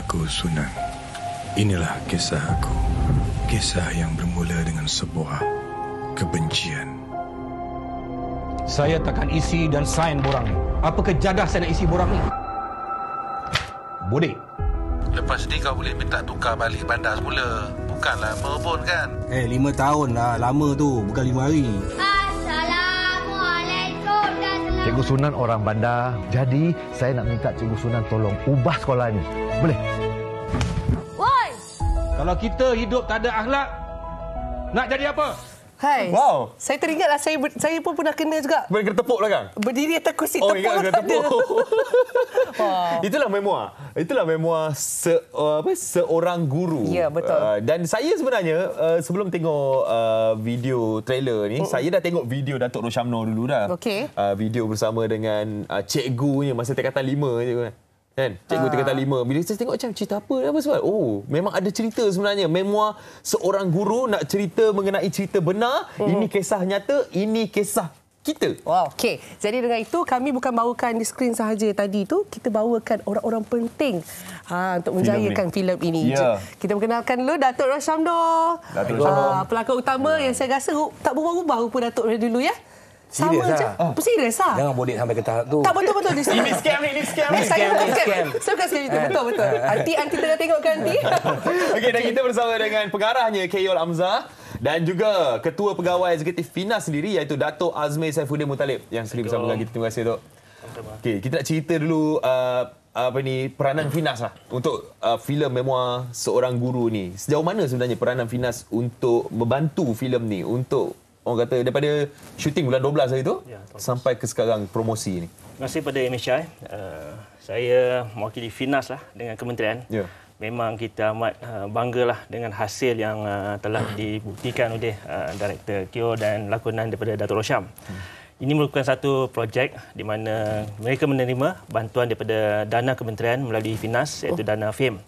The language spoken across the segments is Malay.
Aku Sunan. Inilah kisah aku. Kisah yang bermula dengan sebuah kebencian. Saya takkan isi dan sign borang ni. Apa kejadah saya nak isi borang ni? Bodek. Lepas ni kau boleh minta tukar balik bandar semula. Bukanlah merobon kan? 5 tahun lah. Lama tu. Bukan 5 hari. Assalamualaikum. Cikgu Sunan orang bandar. Jadi, saya nak minta Cikgu Sunan tolong ubah sekolah ni. Boleh? Woi! Kalau kita hidup tak ada akhlak, nak jadi apa? Hai. Wow. Saya teringatlah saya pun pernah kena juga. Berdiri ketepuk belakang. Berdiri atas kursi tepuk. Wow. Itulah memoir. Itulah memoir Seorang Guru. Ya, betul. Dan saya sebenarnya sebelum tengok video trailer ni, saya dah tengok video Datuk Rosyam Nor dulu dah. Okey. Video bersama dengan cikgunya masa tingkatan 5 je kan. Cikgu tingkatan 5. Bila saya tengok macam cerita apa sebab oh memang ada cerita sebenarnya. Memoir Seorang Guru nak cerita mengenai cerita benar. Ini kisah nyata, ini kisah kita. Wow. Okey. Jadi dengan itu kami bukan bawakan di skrin sahaja tadi tu, kita bawakan orang-orang penting untuk menjayakan filem ini. Yeah. Kita perkenalkan dulu Datuk Rosyam Nor. Pelakon utama yang saya rasa tak berubah-ubah rupa Datuk dari dulu ya. Sama je. Serius lah. Jangan bodek sampai ke tahap tu. Tak betul-betul. Ini scam ni, ini scam. Saya bukan scam. Saya bukan scam itu. Betul-betul. Anti tengah tengok ke anti. Okey, dan kita bersama dengan pengarahnya Kyol Hamzah dan juga Ketua Pegawai Eksekutif FINAS sendiri iaitu Dato' Azmi Saifuddin Mutalib yang sendiri bersama dengan kita. Terima kasih, Tok. Okey, kita nak cerita dulu peranan FINAS lah untuk filem Memoir Seorang Guru ni. Sejauh mana sebenarnya peranan FINAS untuk membantu filem ni untuk orang kata daripada syuting bulan 12 hari tu ya, sampai ke sekarang promosi ni. Terima kasih kepada MHI. Saya mewakili FINAS lah dengan kementerian. Ya. Memang kita amat banggalah dengan hasil yang telah dibuktikan oleh Director Kyo dan lakonan daripada Datuk Rosyam. Ini merupakan satu projek di mana mereka menerima bantuan daripada dana kementerian melalui FINAS iaitu dana FIME.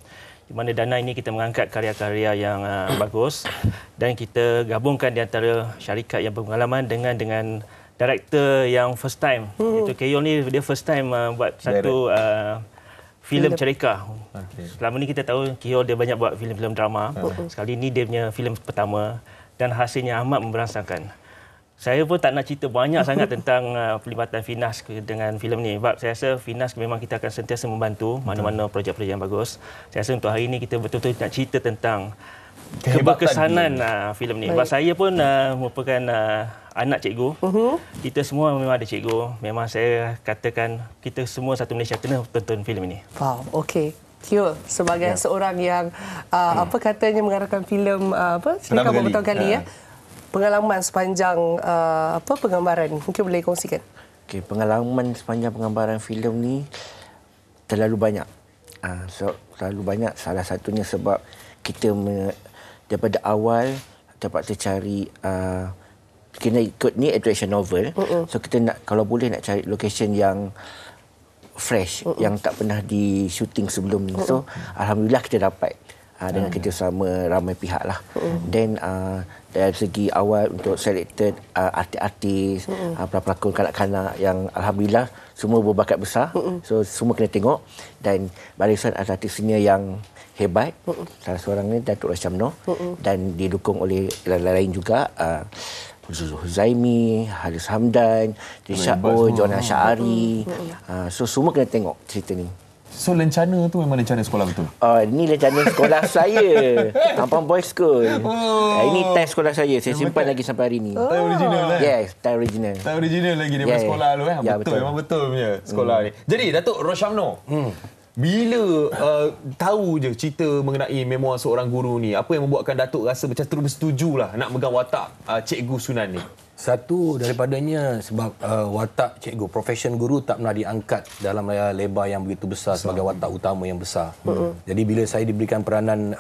Di mana dana ini kita mengangkat karya-karya yang bagus dan kita gabungkan di antara syarikat yang berpengalaman dengan director yang first time. Iaitu Kyol ni dia first time buat satu filem cerita. Selama ni kita tahu Kyol dia banyak buat filem-filem drama. Sekali ni dia punya filem pertama dan hasilnya amat memberangsangkan. Saya pun tak nak cerita banyak sangat tentang pelibatan FINAS dengan filem ni. Sebab saya rasa FINAS memang kita akan sentiasa membantu mana-mana projek-projek yang bagus. Saya rasa untuk hari ini kita betul-betul nak cerita tentang keberkesanan filem ni. Sebab saya pun merupakan anak cikgu. Kita semua memang ada cikgu. Memang saya katakan kita semua satu Malaysia kena tonton filem ini. Wow, okey. Kyol sebagai seorang yang apa katanya mengarahkan filem sini beberapa kali ya. Pengalaman sepanjang penggambaran mungkin boleh kongsikan. Okey, pengalaman sepanjang penggambaran filem ni terlalu banyak. Terlalu banyak, salah satunya sebab kita daripada awal terpaksa cari kena ikut ni attraction novel. So kita nak kalau boleh nak cari location yang fresh, yang tak pernah di shooting sebelum ni. So alhamdulillah kita dapat. Dengan kerjasama ramai pihak lah. Then dari segi awal untuk selected artis-artis, pelakon kanak-kanak yang alhamdulillah semua berbakat besar. So semua kena tengok dan barisan artis senior yang hebat. Salah seorangnya Datuk Rosyam Nor dan didukung oleh lain-lain juga Zul Huzaimy, Hariz Hamdan, Trisha Ooi, Johan Arrif Asari. So semua kena tengok cerita ni. So, lencana tu memang lencana sekolah betul? Ini lencana sekolah saya. Tampang boys school. Ini time sekolah saya. Saya simpan lagi sampai hari ini. Time original lah? Yes, time original. Time original lagi daripada sekolah tu. Betul, memang betul punya sekolah ni. Jadi, Datuk Rosyam Nor, bila tahu je cerita mengenai Memoir Seorang Guru ni, apa yang membuatkan Datuk rasa macam terus bersetuju lah nak megang watak Cikgu Sunan ni? Satu daripadanya sebab watak cikgu, profession guru tak pernah diangkat dalam lebar yang begitu besar sebagai watak utama yang besar. Jadi bila saya diberikan peranan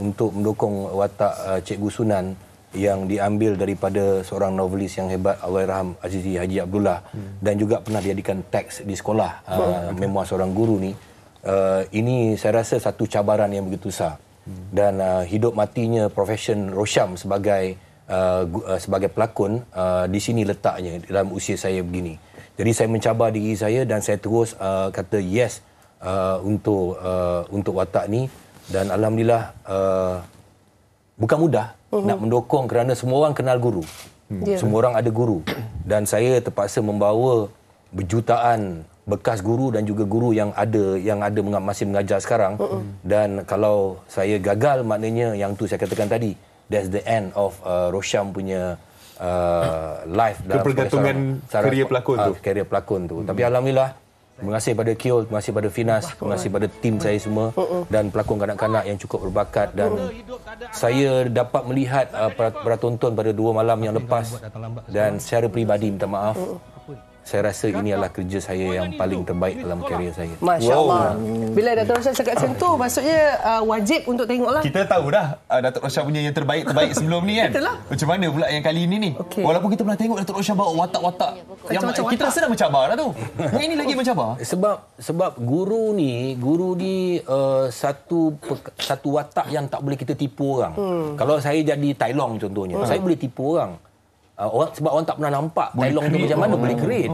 untuk mendukung watak Cikgu Sunan yang diambil daripada seorang novelis yang hebat Allahyarham Azizi Haji Abdullah dan juga pernah dijadikan teks di sekolah Memoir Seorang Guru ni, ini saya rasa satu cabaran yang begitu besar. Dan hidup matinya profession Rosyam sebagai pelakon di sini letaknya dalam usia saya begini. Jadi saya mencabar diri saya dan saya terus kata yes, untuk watak ni. Dan alhamdulillah bukan mudah nak mendukung kerana semua orang kenal guru. Yeah. Semua orang ada guru dan saya terpaksa membawa berjutaan bekas guru dan juga guru yang ada masih mengajar sekarang. Dan kalau saya gagal, maknanya yang tu saya katakan tadi, that's the end of Rosyam punya life dalam pergantungan karier pelakon tu. Tapi alhamdulillah, terima kasih pada Kyol, terima kasih pada FINAS, terima kasih pada tim saya semua dan pelakon kanak-kanak yang cukup berbakat. Dan saya dapat melihat para tonton pada 2 malam yang lepas, dan secara peribadi minta maaf, saya rasa ini adalah kerja saya yang paling terbaik dalam karier saya. Masya Allah. Bila Datuk Rosyam cakap macam tu, maksudnya wajib untuk tengoklah. Kita tahu dah Datuk Rosyam punya yang terbaik-terbaik sebelum ni kan. Itulah. Macam mana pula yang kali ini ni? Okay. Walaupun kita pernah tengok Datuk Rosyam bawa watak-watak yang kita rasa dah mencabar dah tu. Ini lagi mencabar. Sebab guru ni satu watak yang tak boleh kita tipu orang. Kalau saya jadi Tai Long contohnya, saya boleh tipu orang. Sebab orang tak pernah nampak Tai Long tu macam mana, boleh create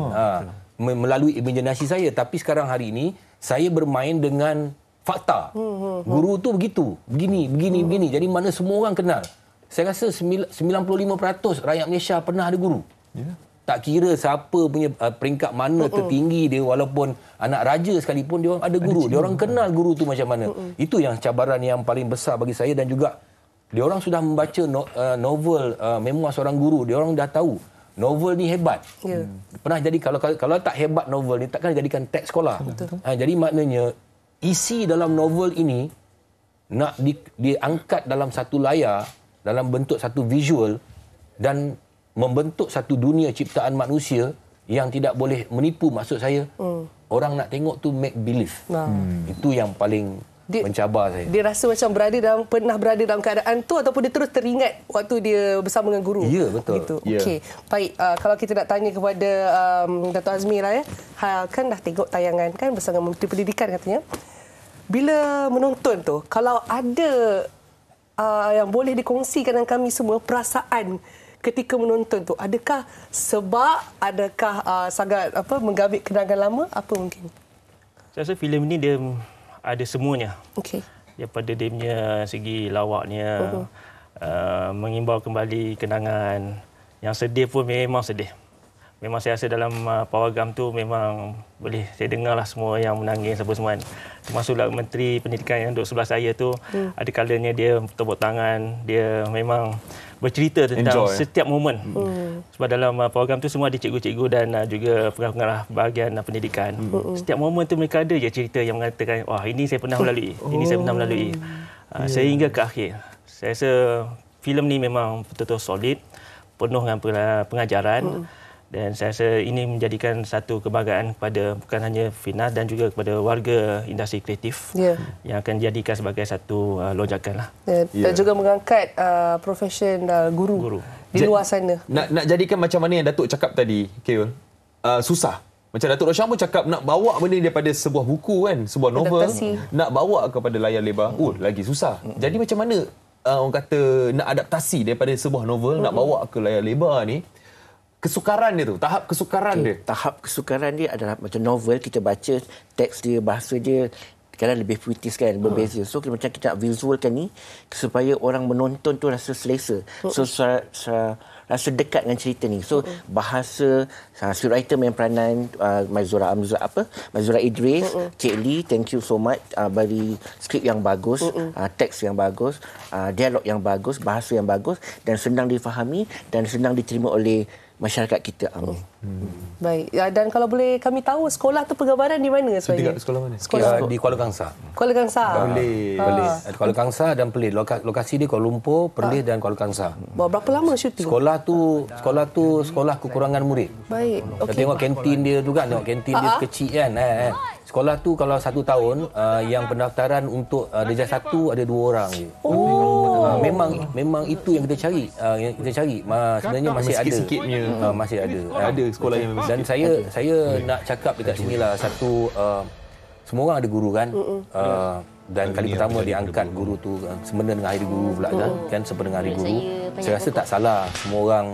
melalui imaginasi saya. Tapi sekarang hari ini saya bermain dengan fakta. Guru tu begitu, begini. Jadi mana semua orang kenal. Saya rasa 95% rakyat Malaysia pernah ada guru. Tak kira siapa punya peringkat mana tertinggi dia, walaupun anak raja sekalipun, dia orang ada guru. Dia orang kenal guru tu macam mana. Itu yang cabaran yang paling besar bagi saya. Dan juga dia orang sudah membaca novel Memoir Seorang Guru. Dia orang dah tahu novel ni hebat. Yeah. Pernah jadi, kalau tak hebat novel ni, takkan jadikan teks sekolah. Jadi maknanya isi dalam novel ini nak diangkat dalam satu layar, dalam bentuk satu visual, dan membentuk satu dunia ciptaan manusia yang tidak boleh menipu. Maksud saya, orang nak tengok tu make believe. Itu yang paling mencabar saya. Dia rasa macam pernah berada dalam keadaan tu, ataupun dia terus teringat waktu dia bersama dengan guru. Ya, betul. Gitu. Yeah. Okey. Baik, kalau kita nak tanya kepada Dato' Azmi lah ya. Kan dah tengok tayangan kan bersama Menteri Pendidikan katanya. Bila menonton tu, kalau ada yang boleh dikongsikan dengan kami semua perasaan ketika menonton tu, adakah sebab, adakah sangat menggabit kenangan lama, apa mungkin? Saya rasa filem ni dia ada semuanya. Okey. Daripada dia punya segi lawaknya, mengimbau kembali kenangan. Yang sedih pun memang sedih. Memang saya rasa dalam PAWAGAM tu memang boleh saya dengarlah semua yang menangis apa semua. Termasuklah Menteri Pendidikan yang duduk sebelah saya tu, ada kalanya dia tepuk tangan, dia memang bercerita tentang setiap momen. Sebab dalam PAWAGAM tu semua ada cikgu-cikgu dan juga pengarah bahagian pendidikan. Setiap momen tu mereka ada je cerita yang mengatakan, wah, ini saya pernah melalui, ini saya pernah melalui. Sehingga ke akhir. Saya rasa filem ni memang betul-betul solid, penuh dengan pengajaran. Dan saya rasa ini menjadikan satu kebanggaan kepada bukan hanya FINAS dan juga kepada warga industri kreatif yang akan dijadikan sebagai satu lonjakan lah. Dan juga mengangkat profesyen guru di luar sana. Nak jadikan macam mana yang Datuk cakap tadi, Kyol, susah. Macam Datuk Rosyam pun cakap nak bawa benda daripada sebuah buku kan, sebuah novel, nak bawa kepada layar lebar, lagi susah. Jadi macam mana orang kata nak adaptasi daripada sebuah novel, nak bawa ke layar lebar ni, kesukaran dia tu, tahap kesukaran dia. Tahap kesukaran dia adalah macam novel, kita baca teks dia, bahasa dia kadang lebih puitis kan, berbeza. So macam kita nak visualkan ni supaya orang menonton tu rasa selesa. So rasa dekat dengan cerita ni. So bahasa, scriptwriter main peranan Mazura Idris, Cik Lee, thank you so much, bagi skrip yang bagus, teks yang bagus, dialog yang bagus, bahasa yang bagus dan senang difahami dan senang diterima oleh masyarakat kita. Baik, dan kalau boleh kami tahu sekolah tu penggambaran di mana sebenarnya? Sekolah mana? Sekolah di Kuala Kangsar. Kuala Kangsar. Perlis. Kuala Kangsar dan Perlis. Lokasi dia Kuala Lumpur, Perlis dan Kuala Kangsar. Berapa lama syuting? Sekolah tu sekolah kekurangan murid. Baik. Kita tengok kantin dia juga, tengok kantin dia kecil kan. Sekolah tu kalau 1 tahun yang pendaftaran untuk darjah 1 ada 2 orang je. Memang itu yang kita cari. Sebenarnya masih ada. Masih ada. Ada sekolah yang memang. Dan saya nak cakap dekat sinilah satu, semua orang ada guru kan. Dan kali pertama diangkat guru tu sempena dengan Hari Guru pula kan, sempena dengan Hari Guru. Saya rasa tak salah semua orang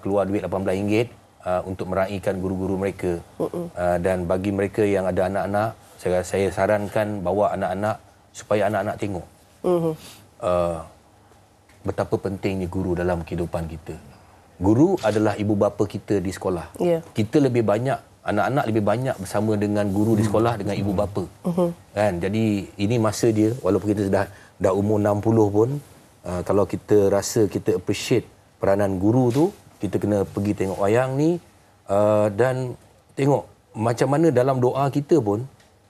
keluar duit RM18 untuk meraihkan guru-guru mereka. Dan bagi mereka yang ada anak-anak, saya sarankan bawa anak-anak supaya anak-anak tengok betapa pentingnya guru dalam kehidupan kita. Guru adalah ibu bapa kita di sekolah. Kita lebih banyak, anak-anak lebih banyak bersama dengan guru di sekolah dengan ibu bapa. Kan? Jadi ini masa dia, walaupun kita dah umur 60 pun, kalau kita rasa kita appreciate peranan guru tu, kita kena pergi tengok wayang ni, dan tengok macam mana dalam doa kita pun,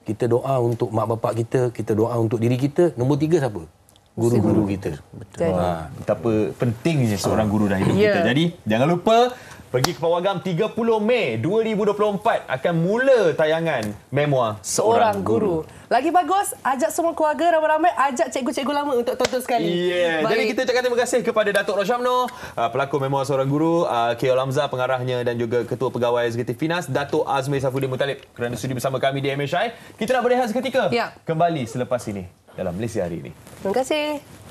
kita doa untuk mak bapak kita, kita doa untuk diri kita. Nombor tiga siapa? Guru-guru kita. Betul. Betapa pentingnya seorang guru dalam hidup kita. Jadi jangan lupa pergi ke Pawagam 30 Mei 2024 akan mula tayangan Memoir Seorang Guru. Lagi bagus, ajak semua keluarga ramai-ramai, ajak cikgu-cikgu lama untuk tonton sekali. Jadi kita ucapkan terima kasih kepada Datuk Rosyam Nor, pelakon Memoir Seorang Guru, Kyol Hamzah pengarahnya dan juga Ketua Pegawai Eksekutif FINAS, Dato' Azmi Saifuddin Mutalib kerana sudi bersama kami di MHI. Kita nak berehat seketika. Kembali selepas ini dalam Malaysia Hari Ini. Terima kasih.